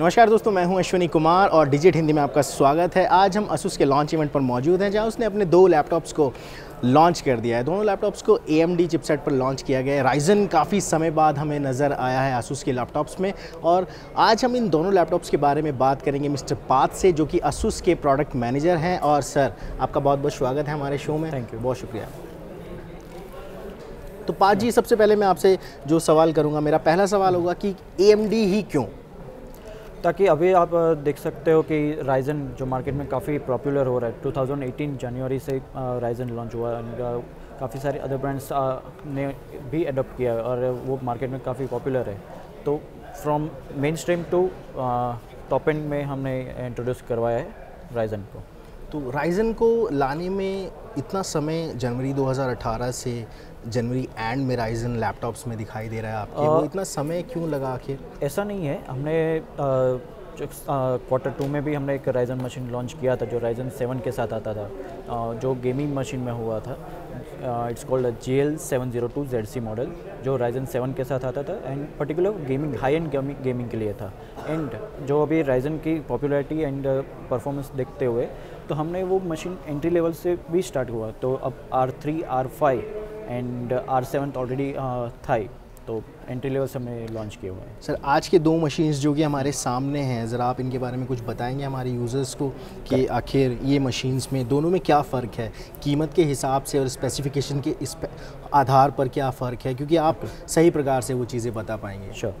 नमस्कार दोस्तों, मैं हूं अश्विनी कुमार और डिजिट हिंदी में आपका स्वागत है। आज हम Asus के लॉन्च इवेंट पर मौजूद हैं जहां उसने अपने दो लैपटॉप्स को लॉन्च कर दिया है। दोनों लैपटॉप्स को AMD चिपसेट पर लॉन्च किया गया है। राइजन काफ़ी समय बाद हमें नज़र आया है Asus के लैपटॉप्स में और आज हम इन दोनों लैपटॉप्स के बारे में बात करेंगे मिस्टर पाथ से, जो कि Asus के प्रोडक्ट मैनेजर हैं। और सर, आपका बहुत बहुत स्वागत है हमारे शो में। थैंक यू, बहुत शुक्रिया। तो पाथ जी, सबसे पहले मैं आपसे जो सवाल करूँगा, मेरा पहला सवाल होगा कि AMD ही क्यों? ताकि अभी आप देख सकते हो कि राइजन जो मार्केट में काफ़ी पॉपुलर हो रहा है, 2018 जनवरी से राइजन लॉन्च हुआ, इनका काफ़ी सारे अदर ब्रांड्स ने भी एडॉप्ट किया है और वो मार्केट में काफ़ी पॉपुलर है। तो from main stream to top end में हमने इंट्रोड्यूस करवाया है राइजन को। तो राइजन को लाने में इतना समय, जनवरी 2018 से जनवरी एंड में राइजन लैपटॉप्स में दिखाई दे रहा है आपके, वो इतना समय क्यों लगा आखिर? ऐसा नहीं है, हमने क्वार्टर 2 में भी हमने एक राइजन मशीन लॉन्च किया था जो राइजन 7 के साथ आता था, जो गेमिंग मशीन में हुआ था। इट्स कॉल्ड GL702ZC मॉडल, जो राइजन 7 के साथ आता था and particular gaming, high end gaming के लिए था। एंड जो अभी राइजन की पॉपुलैरिटी एंड परफॉर्मेंस देखते हुए तो हमने वो मशीन एंट्री लेवल से भी स्टार्ट हुआ। तो अब R3, R5 and R7 already था, तो एंट्री लेवल से हमने लॉन्च किए हुए हैं। सर, आज के दो मशीन्स जो कि हमारे सामने हैं, ज़रा आप इनके बारे में कुछ बताएंगे हमारे यूज़र्स को कि आखिर ये मशीन्स में दोनों में क्या फ़र्क है, कीमत के हिसाब से और स्पेसिफिकेशन के इस आधार पर क्या फ़र्क है, क्योंकि आप सही प्रकार से वो चीज़ें बता पाएंगे। श्योर।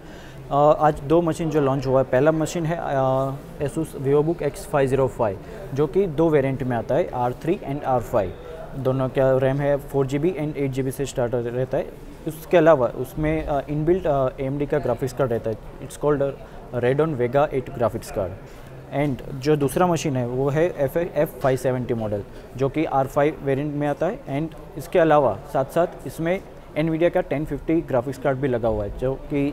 आज दो मशीन जो लॉन्च हुआ है, पहला मशीन है Asus Vivobook X505, जो कि दो वेरिएंट में आता है, R3 एंड R5। दोनों का रैम है 4GB एंड 8GB से स्टार्ट रहता है। उसके अलावा उसमें इनबिल्ट AMD का ग्राफिक्स कार्ड रहता है, it's called Radeon Vega 8 graphics card. And जो दूसरा मशीन है वो है F570 मॉडल, जो कि R5 वेरिएंट में आता है। एंड इसके अलावा साथ साथ इसमें Nvidia का 1050 ग्राफिक्स कार्ड भी लगा हुआ है, जो कि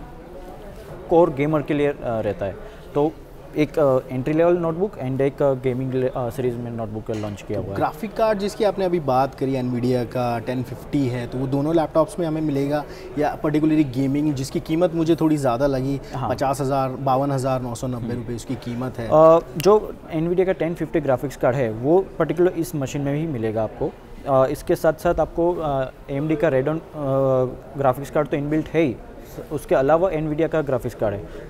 कोर गेमर के लिए रहता है। तो एक एंट्री लेवल नोटबुक एंड एक गेमिंग सीरीज़ में नोटबुक लॉन्च किया हुआ है। ग्राफिक कार्ड जिसकी आपने अभी बात करी एनवीडिया का 1050 है, तो वो दोनों लैपटॉप्स में हमें मिलेगा, या पर्टिकुलरली गेमिंग जिसकी कीमत मुझे थोड़ी ज़्यादा लगी, 52,990 रुपये उसकी कीमत है। जो एनवीडिया का 1050 ग्राफिक्स कार्ड है वो पर्टिकुलर इस मशीन में भी मिलेगा आपको। इसके साथ साथ आपको AMD का Radeon ग्राफिक्स कार्ड तो इनबिल्ट है ही, उसके अलावा एनवीडिया का ग्राफिक्स कार्ड है,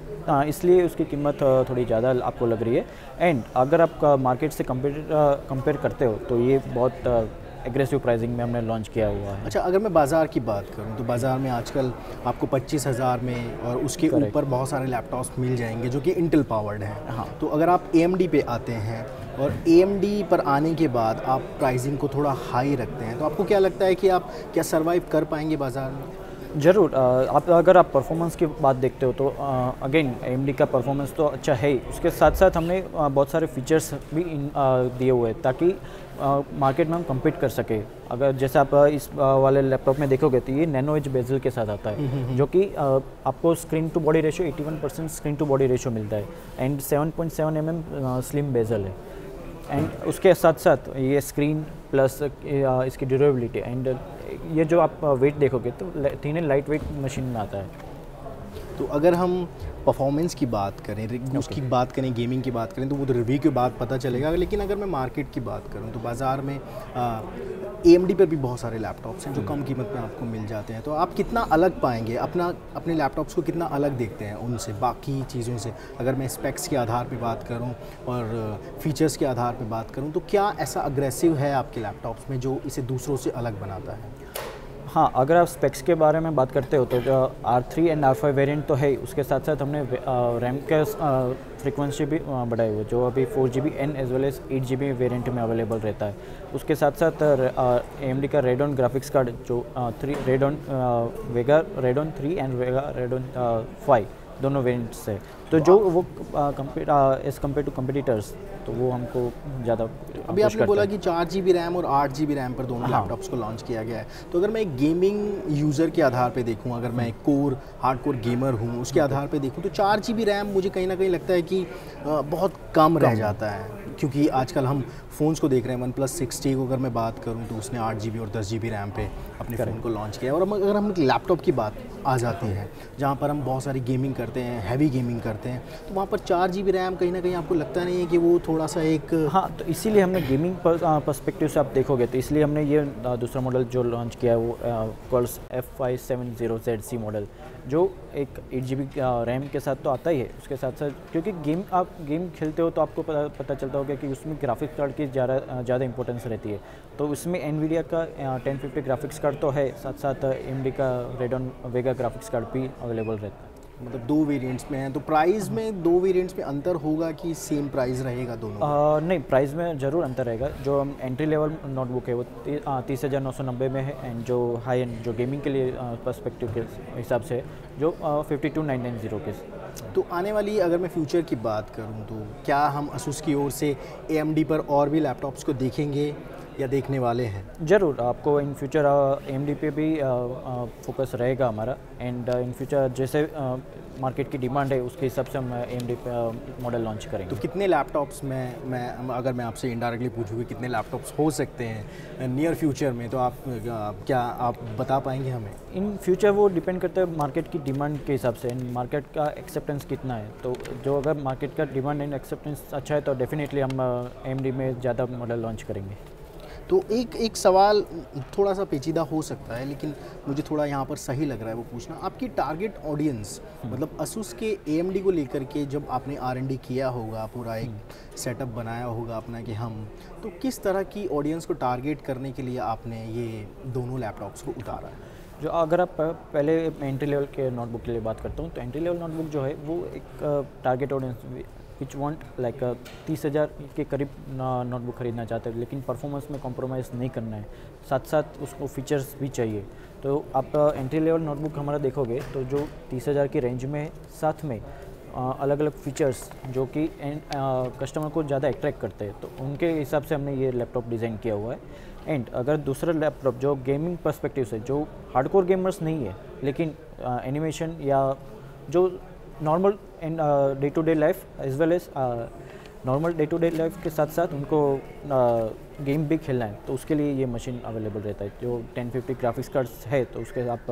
इसलिए उसकी कीमत थोड़ी ज़्यादा आपको लग रही है। एंड अगर आप मार्केट से कंपेयर करते हो तो ये बहुत एग्रेसिव प्राइसिंग में हमने लॉन्च किया हुआ है। अच्छा, अगर मैं बाज़ार की बात करूं तो बाज़ार में आजकल आपको 25,000 में और उसके ऊपर बहुत सारे लैपटॉप्स मिल जाएंगे जो कि इंटेल पावर्ड हैं। हाँ, तो अगर आप AMD पे आते हैं और AMD पर आने के बाद आप प्राइसिंग को थोड़ा हाई रखते हैं, तो आपको क्या लगता है कि आप क्या सर्वाइव कर पाएंगे बाज़ार में? ज़रूर। अगर आप परफॉर्मेंस की बात देखते हो तो अगेन AMD का परफॉर्मेंस तो अच्छा है ही, उसके साथ साथ हमने बहुत सारे फीचर्स भी दिए हुए हैं ताकि मार्केट में हम कम्पीट कर सके। अगर जैसे आप इस वाले लैपटॉप में देखोगे तो ये NanoEdge बेजल के साथ आता है, जो कि आपको screen to body ratio 81% screen to body ratio मिलता है एंड 7.7 mm स्लिम बेजल है। एंड उसके साथ साथ ये स्क्रीन प्लस इसकी ड्यूरेबिलिटी एंड ये जो आप वेट देखोगे तो thin and light weight machine में आता है। तो अगर हम परफॉर्मेंस की बात करें, उसकी बात करें, गेमिंग की बात करें तो वो तो रिव्यू के बाद पता चलेगा, लेकिन अगर मैं मार्केट की बात करूं तो बाज़ार में AMD पर भी बहुत सारे लैपटॉप्स हैं जो कम कीमत में आपको मिल जाते हैं। तो आप कितना अलग पाएंगे अपने लैपटॉप्स को, कितना अलग देखते हैं उनसे बाकी चीज़ों से? अगर मैं स्पेक्स के आधार पर बात करूँ और फीचर्स के आधार पर बात करूँ तो क्या ऐसा अग्रेसिव है आपके लैपटॉप्स में जो इसे दूसरों से अलग बनाता है? हाँ, अगर आप स्पेक्स के बारे में बात करते हो तो जो R3 एंड R5 वेरिएंट तो है ही, उसके साथ साथ हमने रैम का फ्रीक्वेंसी भी बढ़ाई हुई है, जो अभी 4GB and as well as 8GB variant में अवेलेबल रहता है। उसके साथ साथ AMD का Radeon ग्राफिक्स कार्ड, जो Radeon 3 एंड Vega Radeon 5 दोनों वेरिएंट्स है, तो जो वो एज कम्पेयर टू कम्पिटिटर्स तो वो हमको ज़्यादा। अभी आपने बोला कि 4GB रैम और 8GB रैम पर दोनों लैपटॉप्स को लॉन्च किया गया है, तो अगर मैं एक गेमिंग यूज़र के आधार पे देखूं, अगर मैं एक कोर हार्डकोर गेमर हूं उसके आधार पे देखूं तो 4GB रैम मुझे कहीं ना कहीं लगता है कि बहुत कम रह जाता है, क्योंकि आजकल हम फ़ोन्स को देख रहे हैं। OnePlus 6T को अगर मैं बात करूँ तो उसने 8GB और 10GB रैम पर अपने फ़ोन को लॉन्च किया, और अगर हम लैपटॉप की बात आ जाती है, जहाँ पर हम बहुत सारी गेमिंग करते हैं, हैवी गेमिंग करते हैं, तो वहाँ पर 4 GB रैम कहीं ना कहीं आपको लगता नहीं है कि वो थोड़ा सा एक, हाँ, तो इसीलिए हमने गेमिंग पर्सपेक्टिव से आप देखोगे तो इसलिए हमने ये दूसरा मॉडल जो लॉन्च किया है वो कॉल्स F570ZC मॉडल, जो एक 8 GB रैम के साथ तो आता ही है, उसके साथ साथ क्योंकि गेम आप गेम खेलते हो तो आपको पता चलता होगा कि उसमें ग्राफिक्स कार्ड की ज़्यादा इंपॉर्टेंस रहती है, तो उसमें Nvidia का 1050 ग्राफिक्स कार्ड तो है, साथ साथ AMD का Radeon Vega ग्राफिक्स कार्ड भी अवेलेबल रहता है। मतलब 2 वेरिएंट्स में हैं, तो प्राइस में 2 वेरिएंट्स में अंतर होगा कि सेम प्राइस रहेगा दोनों? नहीं, प्राइस में ज़रूर अंतर रहेगा। जो हम एंट्री लेवल नोटबुक है वो 30,990 में है, एंड जो हाई एंड जो गेमिंग के लिए पर्सपेक्टिव के हिसाब से जो 52,990 के। तो आने वाली अगर मैं फ्यूचर की बात करूँ तो क्या हम Asus की ओर से AMD पर और भी लैपटॉप्स को देखेंगे या देखने वाले हैं? ज़रूर, आपको इन फ्यूचर AMD पे भी फोकस रहेगा हमारा, एंड इन फ्यूचर जैसे मार्केट की डिमांड है उसके हिसाब से हम AMD पे मॉडल लॉन्च करेंगे। तो कितने लैपटॉप्स में अगर मैं आपसे इनडायरेक्टली पूछूँ कि कितने लैपटॉप्स हो सकते हैं नियर फ्यूचर में, तो आप क्या आप बता पाएंगे हमें? इन फ्यूचर वो डिपेंड करता है मार्केट की डिमांड के हिसाब से, मार्केट का एक्सेप्टेंस कितना है, तो जो अगर मार्केट का डिमांड एंड एक्सेप्टेंस अच्छा है तो डेफिनेटली हम AMD में ज़्यादा मॉडल लॉन्च करेंगे। तो एक सवाल थोड़ा सा पेचीदा हो सकता है, लेकिन मुझे थोड़ा यहाँ पर सही लग रहा है वो पूछना, आपकी टारगेट ऑडियंस मतलब Asus के AMD को लेकर के जब आपने R&D किया होगा, पूरा एक सेटअप बनाया होगा अपना कि हम, तो किस तरह की ऑडियंस को टारगेट करने के लिए आपने ये दोनों लैपटॉप्स को उतारा है? जो अगर आप पहले एंट्री लेवल के नोटबुक के लिए बात करता हूँ तो एंट्री लेवल नोटबुक जो है वो एक target audience which want like 30,000 के करीब नोटबुक खरीदना चाहते हैं, लेकिन परफॉर्मेंस में कॉम्प्रोमाइज़ नहीं करना है, साथ साथ उसको फीचर्स भी चाहिए। तो आप एंट्री लेवल नोटबुक हमारा देखोगे तो जो 30,000 की रेंज में है, साथ में अलग अलग फीचर्स जो कि कस्टमर को ज़्यादा अट्रैक्ट करते हैं, तो उनके हिसाब से हमने ये लैपटॉप डिज़ाइन किया हुआ है। एंड अगर दूसरा लैपटॉप जो गेमिंग पर्सपेक्टिव से, जो हार्डकोर गेमर्स नहीं है लेकिन एनिमेशन या जो normal and day to day life as well as normal day to day life के साथ साथ उनको गेम भी खेलना है, तो उसके लिए ये मशीन अवेलेबल रहता है। जो 1050 ग्राफिक्स कार्ड्स है तो उसके आप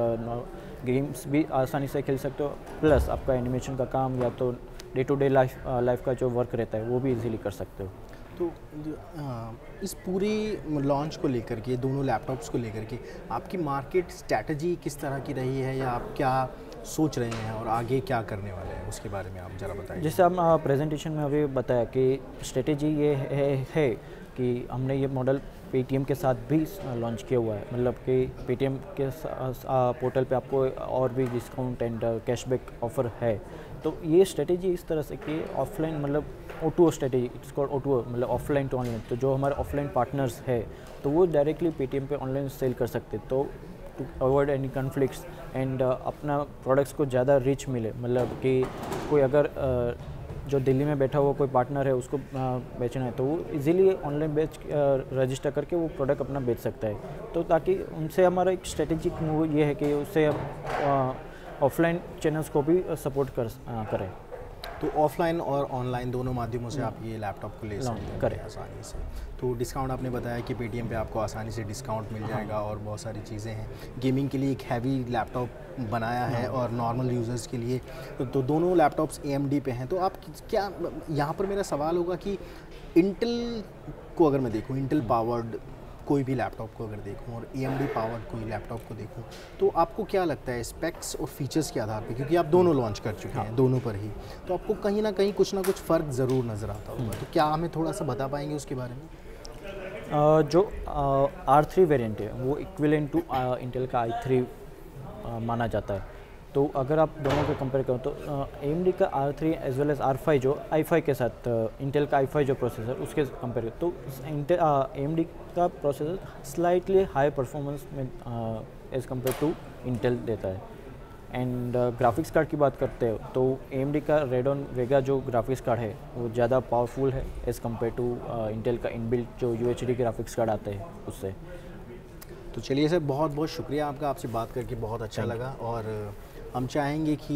गेम्स भी आसानी से खेल सकते हो, प्लस आपका एनिमेशन का काम या तो डे टू डे लाइफ का जो वर्क रहता है वो भी इजीली कर सकते हो। तो इस पूरी लॉन्च को लेकर के, दोनों लैपटॉप्स को लेकर के आपकी मार्केट स्ट्रैटेजी किस तरह की रही है, या आप क्या सोच रहे हैं और आगे क्या करने वाले हैं उसके बारे में आप ज़रा बताइए। जैसे हम प्रेजेंटेशन में अभी बताया कि स्ट्रेटेजी ये है कि हमने ये मॉडल पेटीएम के साथ भी लॉन्च किया हुआ है, मतलब कि पेटीएम के पोर्टल पे आपको और भी डिस्काउंट एंड कैशबैक ऑफ़र है। तो ये स्ट्रेटेजी इस तरह से कि ऑफलाइन मतलब O2O strategy, it's called O2O मतलब ऑफलाइन टू ऑनलाइन, तो जो हमारे ऑफलाइन पार्टनर्स है तो वो डायरेक्टली पेटीएम पे ऑनलाइन सेल कर सकते, तो to avoid any conflicts and अपना प्रोडक्ट्स को ज़्यादा रिच मिले, मतलब कि कोई अगर जो दिल्ली में बैठा हुआ कोई पार्टनर है उसको बेचना है तो वो इजीली ऑनलाइन रजिस्टर करके वो प्रोडक्ट अपना बेच सकता है, तो ताकि उनसे हमारा एक स्ट्रेटेजिक मूव ये है कि उससे ऑफलाइन चैनल्स को भी सपोर्ट करें। तो ऑफलाइन और ऑनलाइन दोनों माध्यमों से आप ये लैपटॉप को ले सकते हैं आसानी से। तो डिस्काउंट आपने बताया कि पेटीएम पे आपको आसानी से डिस्काउंट मिल जाएगा, और बहुत सारी चीज़ें हैं गेमिंग के लिए, एक हैवी लैपटॉप बनाया है और नॉर्मल यूज़र्स के लिए। तो दोनों लैपटॉप्स AMD पे हैं, तो आप क्या, यहाँ पर मेरा सवाल होगा कि इंटेल को अगर मैं देखूँ, इंटेल पावर्ड कोई भी लैपटॉप को अगर देखूं और AMD पावर कोई लैपटॉप को देखूं, तो आपको क्या लगता है स्पेक्स और फीचर्स के आधार पे, क्योंकि आप दोनों लॉन्च कर चुके हैं दोनों पर ही, तो आपको कहीं ना कुछ फ़र्क ज़रूर नज़र आता होगा, तो क्या हमें थोड़ा सा बता पाएंगे उसके बारे में? जो R3 वेरिएंट है वो इक्विवेलेंट टू इंटेल का i3 माना जाता है, तो अगर आप दोनों को कंपेयर करो तो AMD का R3 as well as R5 जो i5 के साथ इंटेल का i5 जो प्रोसेसर उसके कंपेयर करो तो AMD का प्रोसेसर स्लाइटली हाई परफॉर्मेंस में एज कंपेयर टू इंटेल देता है। एंड ग्राफिक्स कार्ड की बात करते हो तो AMD का Radeon Vega जो ग्राफिक्स कार्ड है वो ज़्यादा पावरफुल है एज़ कम्पेयर टू इंटेल का इनबिल्ट जो UHD ग्राफिक्स कार्ड आते हैं उससे। तो चलिए सर, बहुत बहुत शुक्रिया आपका, आपसे बात करके बहुत अच्छा लगा, और हम चाहेंगे कि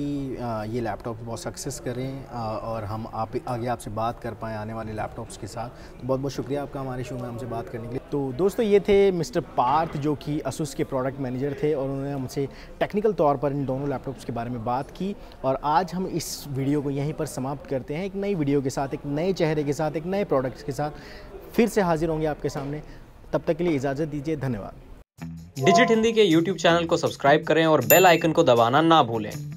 ये लैपटॉप बहुत सक्सेस करें और हम आगे आपसे बात कर पाएँ आने वाले लैपटॉप्स के साथ। तो बहुत बहुत शुक्रिया आपका हमारे शो में हमसे बात करने के लिए। तो दोस्तों ये थे मिस्टर पार्थ जो कि Asus के प्रोडक्ट मैनेजर थे और उन्होंने हमसे टेक्निकल तौर पर इन दोनों लैपटॉप्स के बारे में बात की। और आज हम इस वीडियो को यहीं पर समाप्त करते हैं। एक नई वीडियो के साथ, एक नए चेहरे के साथ, एक नए प्रोडक्ट्स के साथ फिर से हाजिर होंगे आपके सामने। तब तक के लिए इजाज़त दीजिए, धन्यवाद। डिजिट हिंदी के YouTube चैनल को सब्सक्राइब करें और बेल आइकन को दबाना ना भूलें।